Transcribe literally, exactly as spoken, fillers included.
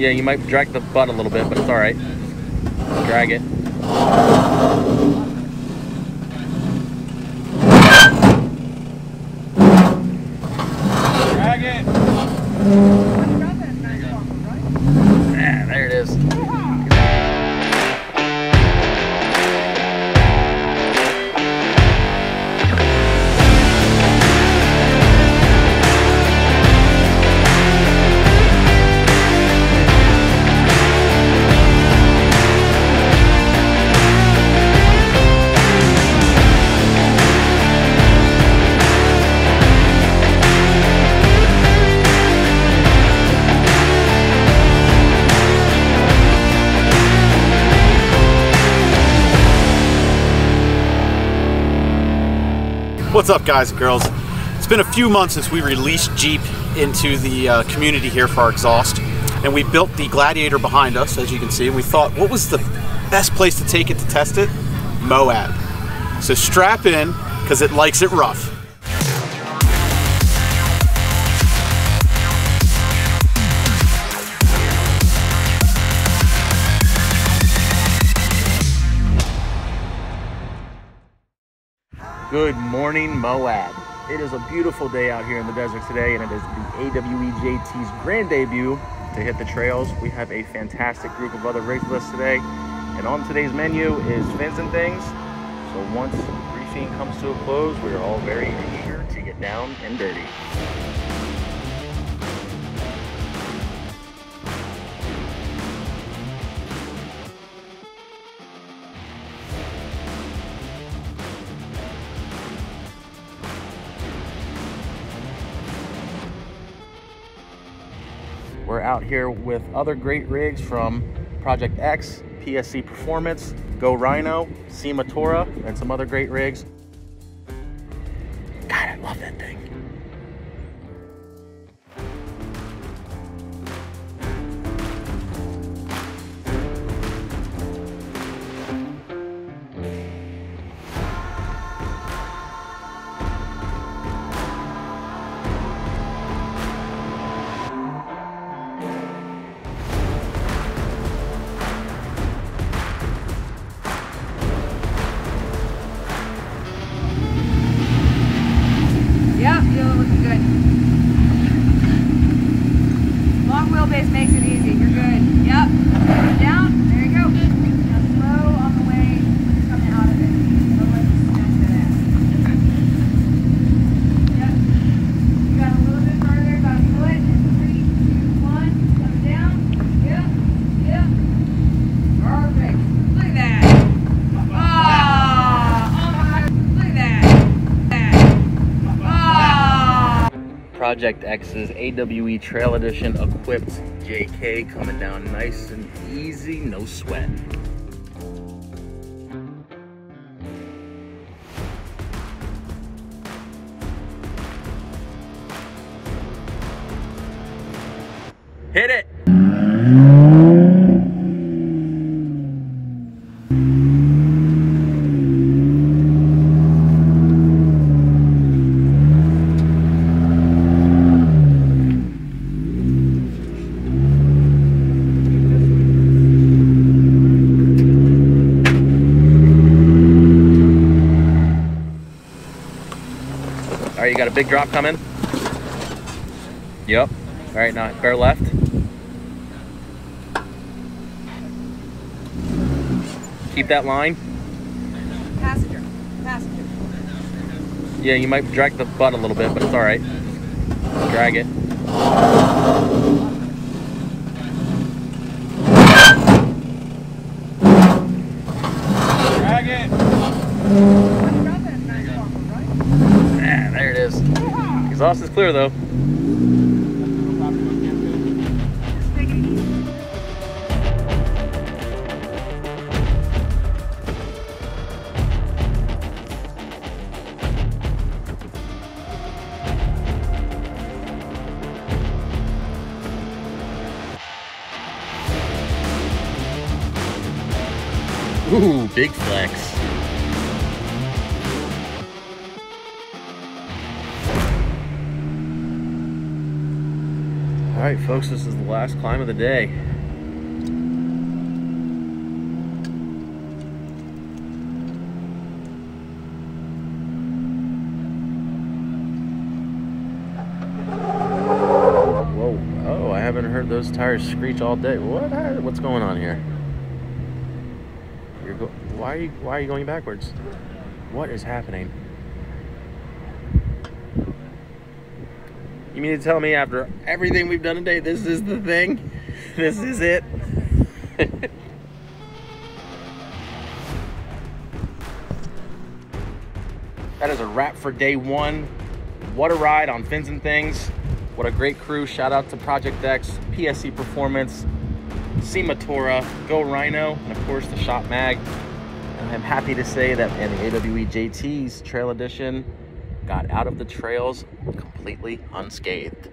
Yeah, you might drag the butt a little bit, but it's all right. Drag it. Drag it. Yeah, there it is. What's up, guys and girls? It's been a few months since we released Jeep into the uh, community here for our exhaust, and we built the Gladiator behind us, as you can see, and we thought, what was the best place to take it to test it? Moab. So strap in, because it likes it rough. Good morning, Moab. It is a beautiful day out here in the desert today, and it is the A W E J T's grand debut to hit the trails. We have a fantastic group of other rigs with us today, and on today's menu is Fins 'n' Things. So once briefing comes to a close, we are all very eager to get down and dirty. We're out here with other great rigs from Project X, P S C Performance, Go Rhino, Cimatora, and some other great rigs. God, I love that thing. Project X's A W E Trail Edition equipped J K coming down nice and easy, no sweat. Hit it! You got a big drop coming. Yep. All right, now bear left. Keep that line. Passenger. Passenger. Yeah, you might drag the butt a little bit, but it's all right. Drag it. Drag it. Exhaust is clear though. Ooh, big flex. Alright folks, this is the last climb of the day. Whoa, oh, I haven't heard those tires screech all day. What? What's going on here? You're go why, are you, why are you going backwards? What is happening? You mean to tell me after everything we've done today, this is the thing? This is it? That is a wrap for day one. What a ride on Fins 'n' Things. What a great crew. Shout out to Project X, P S C Performance, Cimatora, Go Rhino, and of course the Shop Mag. And I'm happy to say that in the A W E Trail Edition, got out of the trails completely unscathed.